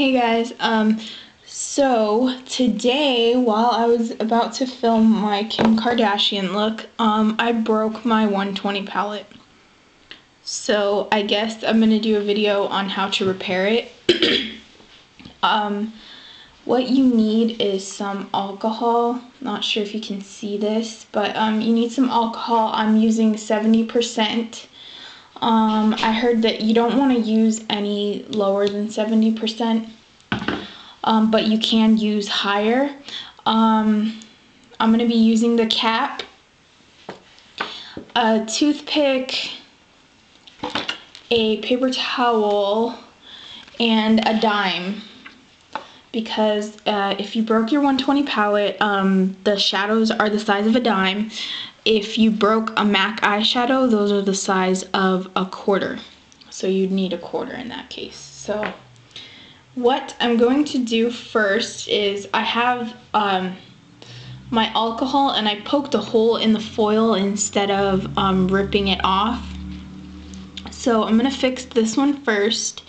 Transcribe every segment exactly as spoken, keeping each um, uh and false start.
Hey guys, um, so today while I was about to film my Kim Kardashian look, um, I broke my one twenty palette. So I guess I'm gonna do a video on how to repair it. um, what you need is some alcohol. Not sure if you can see this, but um, you need some alcohol. I'm using seventy percent. Um, I heard that you don't want to use any lower than seventy percent, um, but you can use higher. Um, I'm going to be using the cap, a toothpick, a paper towel, and a dime. Because uh, if you broke your one twenty palette, um, the shadows are the size of a dime. If you broke a MAC eyeshadow, those are the size of a quarter. So you'd need a quarter in that case. So what I'm going to do first is I have um, my alcohol, and I poked a hole in the foil instead of um, ripping it off. So I'm going to fix this one first.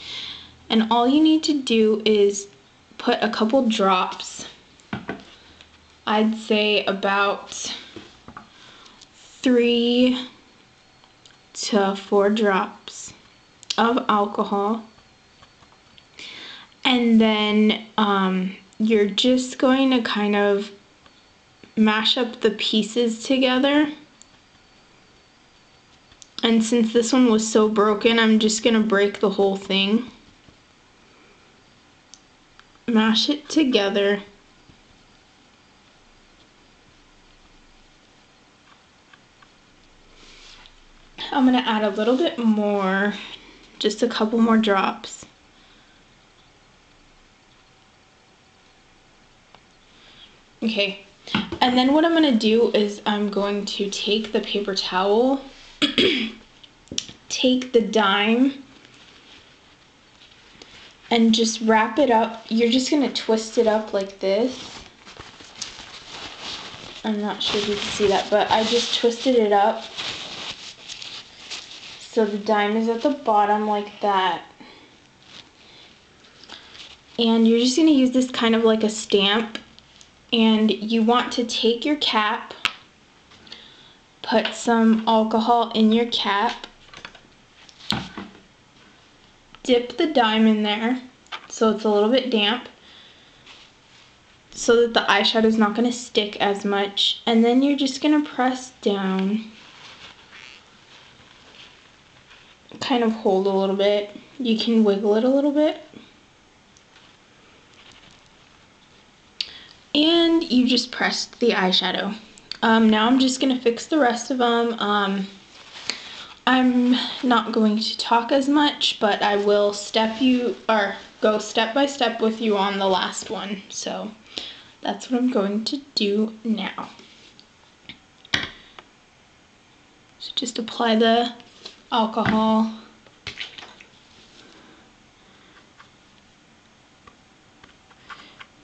And all you need to do is put a couple drops, I'd say about three to four drops of alcohol, and then um, you're just going to kind of mash up the pieces together. And since this one was so broken, I'm just gonna break the whole thing. Mash it together. I'm going to add a little bit more, just a couple more drops. Okay, and then what I'm going to do is I'm going to take the paper towel, take the dime, and just wrap it up. You're just gonna twist it up like this. I'm not sure if you can see that, but I just twisted it up. So the dime is at the bottom like that. And you're just gonna use this kind of like a stamp. And you want to take your cap, put some alcohol in your cap, dip the dime in there so it's a little bit damp so that the eyeshadow is not going to stick as much, and then you're just going to press down, kind of hold a little bit. You can wiggle it a little bit, and you just pressed the eyeshadow. Um, now I'm just going to fix the rest of them. um, I'm not going to talk as much, but I will step you, or go step by step with you on the last one. So that's what I'm going to do now. So just apply the alcohol.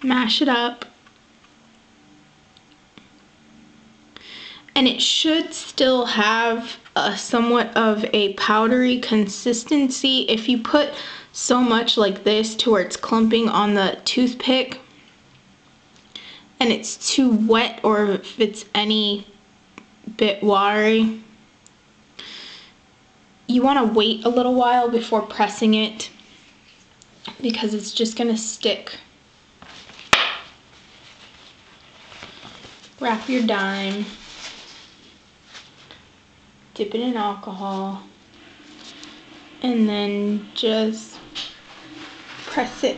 Mash it up. And it should still have a somewhat of a powdery consistency. If you put so much like this to where it's clumping on the toothpick and it's too wet, or if it's any bit watery, you want to wait a little while before pressing it because it's just going to stick. Wrap your dime. Dip it in alcohol, and then just press it.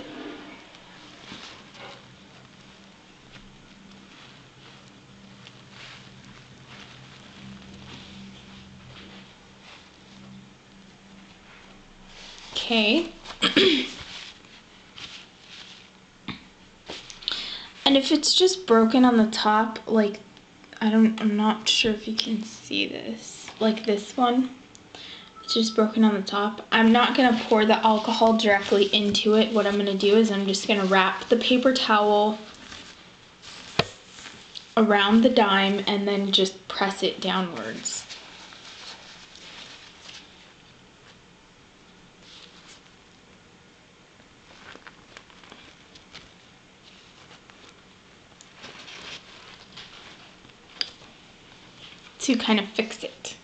Okay. And if it's just broken on the top, like, I don't, I'm not sure if you can see this. Like this one, it's just broken on the top. I'm not going to pour the alcohol directly into it. What I'm going to do is I'm just going to wrap the paper towel around the dime and then just press it downwards. to kind of fix it.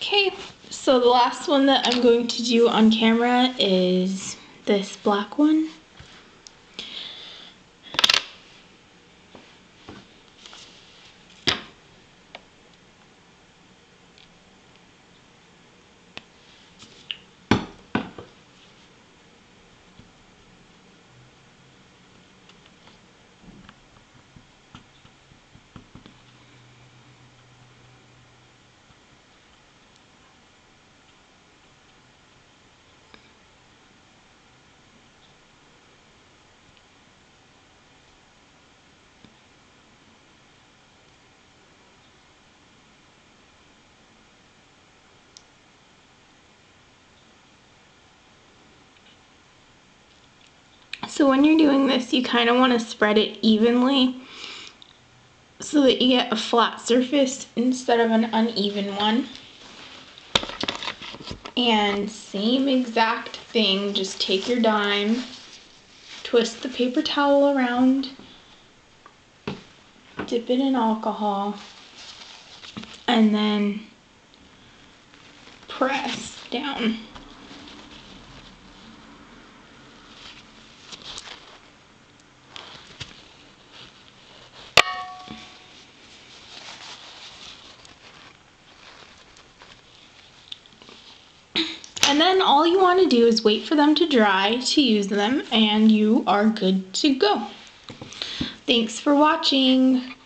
Okay, so the last one that I'm going to do on camera is this black one. So when you're doing this, you kind of want to spread it evenly so that you get a flat surface instead of an uneven one. And same exact thing, just take your dime, twist the paper towel around, dip it in alcohol, and then press down. And then all you want to do is wait for them to dry to use them, and you are good to go. Thanks for watching.